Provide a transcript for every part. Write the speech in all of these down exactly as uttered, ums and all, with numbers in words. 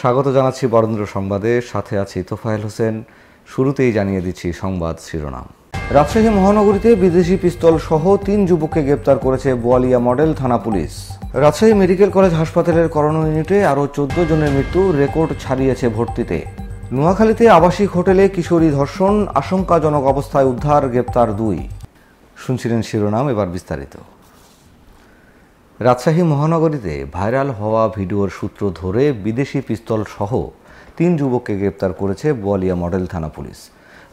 স্বাগত জানাচ্ছি বরেন্দ্র সংবাদে, সাথে আছি তোফায়েল হোসেন। শুরুতেই জানিয়ে দিচ্ছি সংবাদ শিরোনাম। রাজশাহী মহানগরীতে বিদেশি পিস্তল সহ তিন যুবককে গ্রেপ্তার করেছে বোয়ালিয়া মডেল থানা পুলিশ। রাজশাহী মেডিকেল কলেজ হাসপাতালের করোনা ইউনিটে আরও চোদ্দ জনের মৃত্যু, রেকর্ড ছাড়িয়েছে ভর্তিতে। নোয়াখালীতে আবাসিক হোটেলে কিশোরী ধর্ষণ, আশঙ্কাজনক অবস্থায় উদ্ধার, গ্রেপ্তার দুই। শুনছিলেন শিরোনাম, এবার বিস্তারিত। রাজশাহী মহানগরীতে ভাইরাল হওয়া ভিডিওর সূত্র ধরে বিদেশি পিস্তল সহ তিন যুবককে গ্রেপ্তার করেছে বোয়ালিয়া মডেল থানা পুলিশ।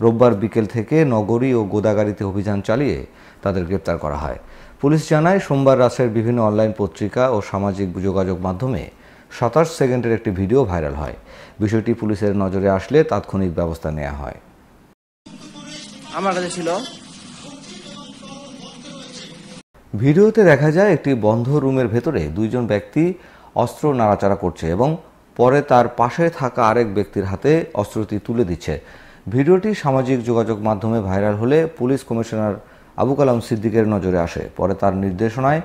রোববার বিকেল থেকে নগরী ও গোদাগাড়িতে অভিযান চালিয়ে তাদের গ্রেপ্তার করা হয়। পুলিশ জানায়, সোমবার রাজশাহীর বিভিন্ন অনলাইন পত্রিকা ও সামাজিক যোগাযোগ মাধ্যমে সাতাশ সেকেন্ডের একটি ভিডিও ভাইরাল হয়। বিষয়টি পুলিশের নজরে আসলে তাৎক্ষণিক ব্যবস্থা নেওয়া হয়। আমার কাছে ছিল ভিডিওতে দেখা যায়, একটি বন্ধ রুমের ভেতরে দুইজন ব্যক্তি অস্ত্র নাড়াচাড়া করছে এবং পরে তার পাশে থাকা আরেক ব্যক্তির হাতে অস্ত্রটি তুলে দিচ্ছে। ভিডিওটি সামাজিক যোগাযোগ মাধ্যমে ভাইরাল হলে পুলিশ কমিশনার আবু কালাম সিদ্দিকের নজরে আসে। পরে তার নির্দেশনায়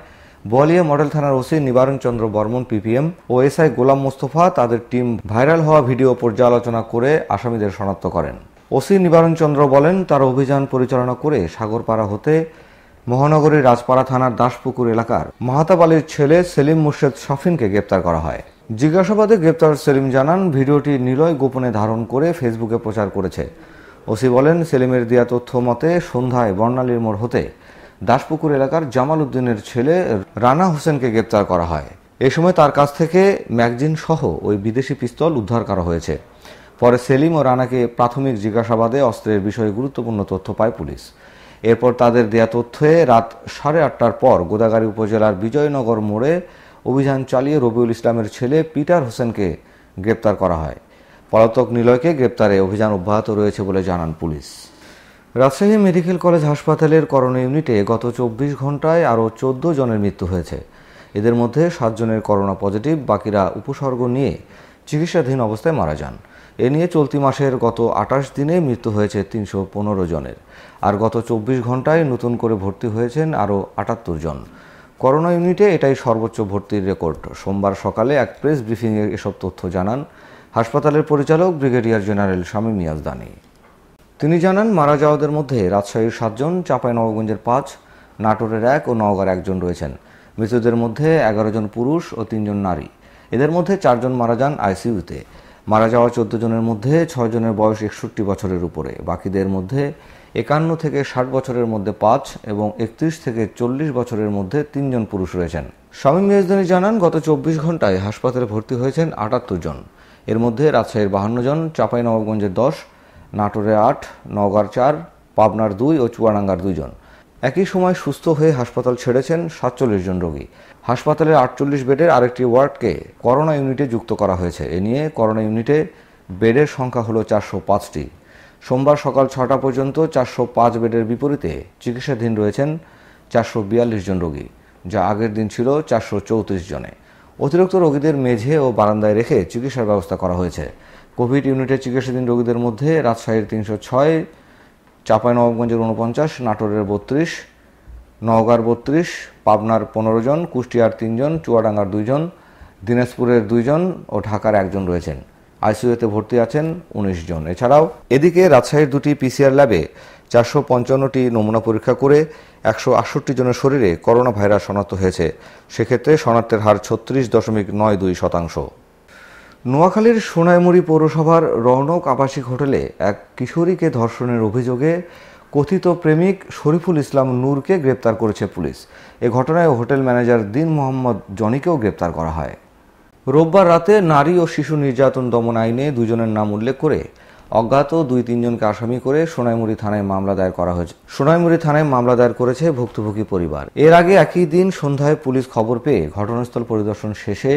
বোয়ালিয়া মডেল থানার ওসি নিবারণ চন্দ্র বর্মন, পিপিএম ও এসআই গোলাম মোস্তফা তাদের টিম ভাইরাল হওয়া ভিডিও পর্যালোচনা করে আসামিদের শনাক্ত করেন। ওসি নিবারণ চন্দ্র বলেন, তারা অভিযান পরিচালনা করে সাগরপাড়া হতে মহানগরীর রাজপাড়া থানার দাসপুকুর এলাকার মাহাতাব আলীর ছেলে সেলিম মুর্শেদ শাফিনকে গ্রেপ্তার করা হয়। জিজ্ঞাসাবাদে গ্রেপ্তার সেলিম জানান, ভিডিওটি নিলয় গোপনে ধারণ করে ফেসবুকে প্রচার করেছে। ওসি বলেন, সেলিমের দেয়া তথ্য মতে সন্ধ্যায় বর্ণালীর মোড় হতে দাসপুকুর এলাকার জামাল উদ্দিনের ছেলে রানা হোসেনকে গ্রেপ্তার করা হয়। এ সময় তার কাছ থেকে ম্যাগজিন সহ ওই বিদেশি পিস্তল উদ্ধার করা হয়েছে। পরে সেলিম ও রানাকে প্রাথমিক জিজ্ঞাসাবাদে অস্ত্রের বিষয়ে গুরুত্বপূর্ণ তথ্য পায় পুলিশ। এরপর তাদের দেয়া তথ্যে রাত সাড়ে আটটার পর গোদাগাড়ী উপজেলার বিজয়নগর মোড়ে অভিযান চালিয়ে রবিউল ইসলামের ছেলে পিটার হোসেনকে গ্রেপ্তার করা হয়। পলাতক নিলয়কে গ্রেপ্তারে অভিযান অব্যাহত রয়েছে বলে জানান পুলিশ। রাজশাহী মেডিকেল কলেজ হাসপাতালের করোনা ইউনিটে গত চব্বিশ ঘন্টায় আরও চোদ্দ জনের মৃত্যু হয়েছে। এদের মধ্যে সাত জনের করোনা পজিটিভ, বাকিরা উপসর্গ নিয়ে চিকিৎসাধীন অবস্থায় মারা যান। এ নিয়ে চলতি মাসের গত আটাশ দিনে মৃত্যু হয়েছে তিনশো পনেরো জনের। আর গত চব্বিশ ঘন্টায় নতুন করে ভর্তি হয়েছেন আরও আটাত্তর জন। করোনা ইউনিটে এটাই সর্বোচ্চ ভর্তির রেকর্ড। সোমবার সকালে এক প্রেস ব্রিফিংয়ে এসব তথ্য জানান হাসপাতালের পরিচালক ব্রিগেডিয়ার জেনারেল শামীম ইয়াজদানী। তিনি জানান, মারা যাওয়াদের মধ্যে রাজশাহীর সাতজন, চাঁপাইনবাবগঞ্জের পাঁচ, নাটোরের এক ও নওগাঁর একজন রয়েছেন। মৃতদের মধ্যে এগারো জন পুরুষ ও তিনজন নারী। এদের মধ্যে চারজন মারা যান আইসিইউতে। মারা যাওয়া চোদ্দ জনের মধ্যে ছয় জনের বয়স একষট্টি বছরের উপরে, বাকিদের মধ্যে একান্ন থেকে ষাট বছরের মধ্যে পাঁচ এবং একত্রিশ থেকে চল্লিশ বছরের মধ্যে তিনজন পুরুষ রয়েছেন। শামীম ইয়াজদানী জানান, গত চব্বিশ ঘন্টায় হাসপাতালে ভর্তি হয়েছেন আটাত্তর জন। এর মধ্যে রাজশাহীর বাহান্ন জন, চাঁপাইনবাবগঞ্জের দশ, নাটোরে আট, নওগাঁর চার, পাবনার দুই ও চুয়াডাঙ্গার দুইজন। একই সময় সুস্থ হয়ে হাসপাতাল ছেড়েছেন সাতচল্লিশ জন রোগী। হাসপাতালের আটচল্লিশ বেডের আরেকটি ওয়ার্ডকে করোনা ইউনিটে যুক্ত করা হয়েছে। এ নিয়ে করোনা ইউনিটে বেডের সংখ্যা হল চারশো পাঁচটি। সোমবার সকাল ছটা পর্যন্ত চারশো পাঁচ বেডের বিপরীতে চিকিৎসাধীন রয়েছেন চারশো বিয়াল্লিশ জন রোগী, যা আগের দিন ছিল চারশো চৌত্রিশ জনে। অতিরিক্ত রোগীদের মেঝে ও বারান্দায় রেখে চিকিৎসার ব্যবস্থা করা হয়েছে। কোভিড ইউনিটে চিকিৎসাধীন রোগীদের মধ্যে রাজশাহীর তিনশো ছয়, চাঁপাইনবাবগঞ্জের উনপঞ্চাশ, নাটোরের বত্রিশ, নওগাঁর বত্রিশ, পাবনার পনেরো জন, কুষ্টিয়ার তিনজন, চুয়াডাঙ্গার দুইজন, দিনাজপুরের দুইজন ও ঢাকার একজন রয়েছেন। আইসিইউতে ভর্তি আছেন উনিশ জন। এছাড়াও এদিকে রাজশাহীর দুটি পিসিআর ল্যাবে চারশো পঞ্চান্নটি নমুনা পরীক্ষা করে একশো আটষট্টি জনের শরীরে করোনা ভাইরাস শনাক্ত হয়েছে। সেক্ষেত্রে শনাক্তের হার ছত্রিশ দশমিক নয় দুই শতাংশ। নোয়াখালীর সোনাইমুড়ি পৌরসভার রৌনক আবাসিক হোটেলে এক কিশোরীকে ধর্ষণের অভিযোগে কথিত প্রেমিক শরীফুল ইসলাম নূরকে গ্রেপ্তার করেছে পুলিশ। এ ঘটনায় হোটেল ম্যানেজার দিন মোহাম্মদ জনিকেও গ্রেপ্তার করা হয়। রোববার রাতে নারী ও শিশু নির্যাতন দমন আইনে দুজনের নাম উল্লেখ করে অজ্ঞাত দুই তিনজনকে আসামি করে সোনাইমুড়ি থানায় মামলা দায়ের করা হয়েছে। সোনাইমুড়ি থানায় মামলা দায়ের করেছে ভুক্তভোগী পরিবার। এর আগে একই দিন সন্ধ্যায় পুলিশ খবর পেয়ে ঘটনাস্থল পরিদর্শন শেষে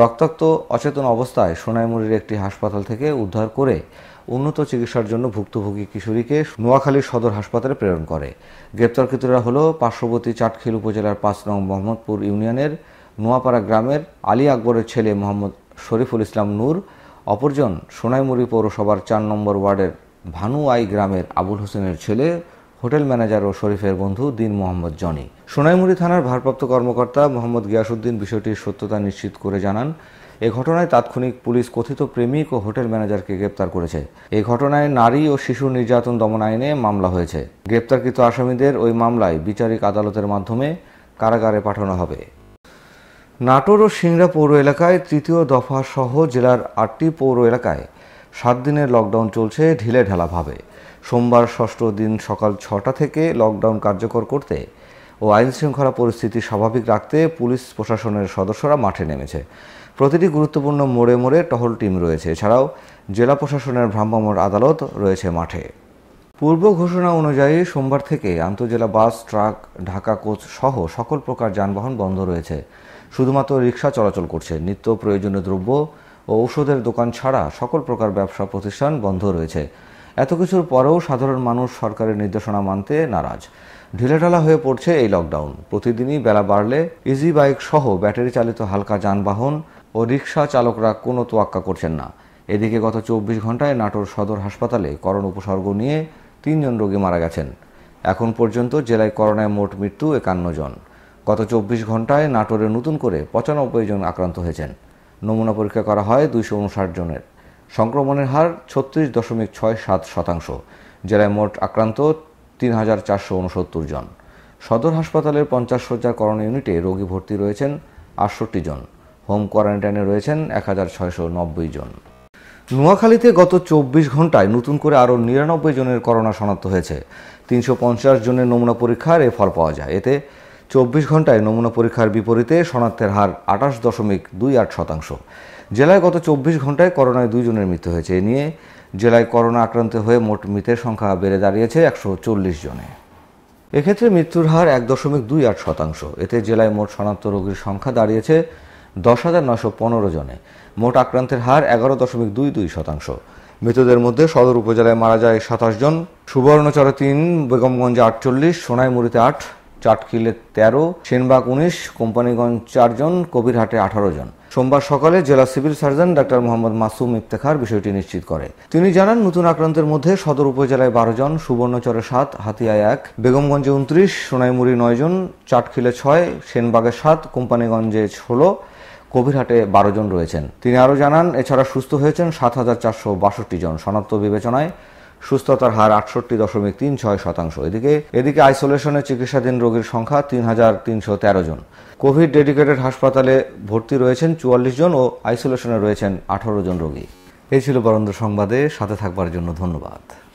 রক্তাক্ত অচেতন অবস্থায় সোনাইমুড়ির একটি হাসপাতাল থেকে উদ্ধার করে উন্নত চিকিৎসার জন্য ভুক্তভোগী কিশোরীকে নোয়াখালী সদর হাসপাতালে প্রেরণ করে। গ্রেপ্তারকৃতরা হল পার্শ্ববর্তী চাটখিল উপজেলার পাঁচ নং মোহাম্মদপুর ইউনিয়নের নোয়াপাড়া গ্রামের আলী আকবরের ছেলে মোহাম্মদ শরীফুল ইসলাম নূর, অপরজন সোনাইমুড়ি পৌরসভার চার নম্বর ওয়ার্ডের ভানুয়াই গ্রামের আবুল হোসেনের ছেলে হোটেল ম্যানেজার ও শরীফের বন্ধু দিন মোহাম্মদ জনি। সোনাইমুড়ি থানার ভারপ্রাপ্ত কর্মকর্তা মোহাম্মদ গিয়াসউদ্দিন বিষয়টির সত্যতা নিশ্চিত করে জানান, এ ঘটনায় তাৎক্ষণিক পুলিশ কথিত প্রেমিক ও হোটেল ম্যানেজারকে গ্রেপ্তার করেছে। এ ঘটনায় নারী ও শিশু নির্যাতন দমন আইনে মামলা হয়েছে। গ্রেপ্তারকৃত আসামিদের ওই মামলায় বিচারিক আদালতের মাধ্যমে কারাগারে পাঠানো হবে। নাটোর ও সিংড়া পৌর এলাকায় তৃতীয় দফা সহ জেলার আটটি পৌর এলাকায় সাত দিনের লকডাউন চলছে ঢিলে ঢালাভাবে। সোমবার ষষ্ঠ দিন সকাল ছটা থেকে লকডাউন কার্যকর করতে ও আইনশৃঙ্খলা পরিস্থিতি স্বাভাবিক রাখতে পুলিশ প্রশাসনের সদস্যরা মাঠে নেমেছে। প্রতিটি গুরুত্বপূর্ণ মোড়ে মোড়ে টহল টিম রয়েছে। এছাড়াও জেলা প্রশাসনের ভ্রাম্যমাণ আদালত রয়েছে মাঠে। পূর্ব ঘোষণা অনুযায়ী সোমবার থেকে আন্তজেলা বাস, ট্রাক, ঢাকা কোচ সহ সকল প্রকার যানবাহন বন্ধ রয়েছে। শুধুমাত্র রিক্সা চলাচল করছে। নিত্য প্রয়োজনীয় দ্রব্য ও ঔষধের দোকান ছাড়া সকল প্রকার ব্যবসা প্রতিষ্ঠান বন্ধ রয়েছে। এত কিছুর পরেও সাধারণ মানুষ সরকারের নির্দেশনা মানতে নারাজ। ঢিলেঢালা হয়ে পড়ছে এই লকডাউন। প্রতিদিনই বেলা বাড়লে ইজি বাইক সহ ব্যাটারি চালিত হালকা যানবাহন ও রিক্সা চালকরা কোনো তোয়াক্কা করছেন না। এদিকে গত চব্বিশ ঘন্টায় নাটোর সদর হাসপাতালে করোনা উপসর্গ নিয়ে তিনজন রোগী মারা গেছেন। এখন পর্যন্ত জেলায় করোনায় মোট মৃত্যু একান্ন জন। গত চব্বিশ ঘন্টায় নাটোরে নতুন করে পঁচানব্বই জন আক্রান্ত হয়েছেন। নমুনা পরীক্ষা করা হয় দুইশো উনষাট জনের। সংক্রমণের হার ছত্রিশ দশমিক ছয় সাত শতাংশ। জেলায় মোট আক্রান্ত তিন হাজার চারশো উনসত্তর জন। সদর হাসপাতালের পঞ্চাশ শয্যার করোনা ইউনিটে রোগী ভর্তি রয়েছেন আটষট্টি জন। হোম কোয়ারেন্টাইনে রয়েছেন এক হাজার ছয়শো নব্বই জন। নোয়াখালীতে গত চব্বিশ ঘন্টায় নতুন করে আরও নিরানব্বই জনের করোনা শনাক্ত হয়েছে। তিনশো পঞ্চাশ জনের নমুনা পরীক্ষার এ ফল পাওয়া যায়। এতে চব্বিশ ঘন্টায় নমুনা পরীক্ষার বিপরীতে শনাক্তের হার আটাশ দশমিক দুই আট শতাংশ। জেলায় গত চব্বিশ ঘন্টায় করোনায় দুইজনের মৃত্যু হয়েছে। এ নিয়ে জেলায় করোনা আক্রান্ত হয়ে মোট মৃতের সংখ্যা বেড়ে দাঁড়িয়েছে একশো চল্লিশ জনে। এক্ষেত্রে মৃত্যুর হার এক দশমিক দুই আট শতাংশ। এতে জেলায় মোট শনাক্ত রোগীর সংখ্যা দাঁড়িয়েছে দশ হাজার নয়শো পনেরো জনে। মোট আক্রান্তের হার এগারো দশমিক দুই দুই শতাংশ। মৃতদের মধ্যে সদর উপজেলায় মারা যায় সাতাশ জন, সুবর্ণচরে তিন, বেগমগঞ্জে আটচল্লিশ, সোনাইমুড়িতে আট, চাটকিলে তেরো, সেনবাগ উনিশ, কোম্পানিগঞ্জ চারজন, কবিরহাটে আঠারো জন। সোমবার সকালে জেলা civil surgeon doctor Mohammad Masum Iftekhar বিষয়টি নিশ্চিত করে। তিনি জানান, নতুন আক্রান্তের মধ্যে সদর উপজেলায় বারো জন, সুবর্ণচরে সাত, হাতিয়ায় এক, বেগমগঞ্জে উনত্রিশ, সোনাইমুড়ি নয় জন, চাটখিলে ছয়, সেনবাগে সাত, কোম্পানিগঞ্জে ষোলো, কবিরহাটে বারো জন রয়েছেন। তিনি আরও জানান, এছাড়া সুস্থ হয়েছেন সাত হাজার চারশো বাষট্টি জন। শনাক্ত বিবেচনায় সুস্থতার হার আটষট্টি দশমিক তিন ছয় শতাংশ। এদিকে এদিকে আইসোলেশনে চিকিৎসাধীন রোগীর সংখ্যা তিন হাজার তিনশো তেরো জন। কোভিড ডেডিকেটেড হাসপাতালে ভর্তি রয়েছেন চুয়াল্লিশ জন ও আইসোলেশনে রয়েছেন আঠারো জন রোগী। এই ছিল বরেন্দ্র সংবাদে। সাথে থাকবার জন্য ধন্যবাদ।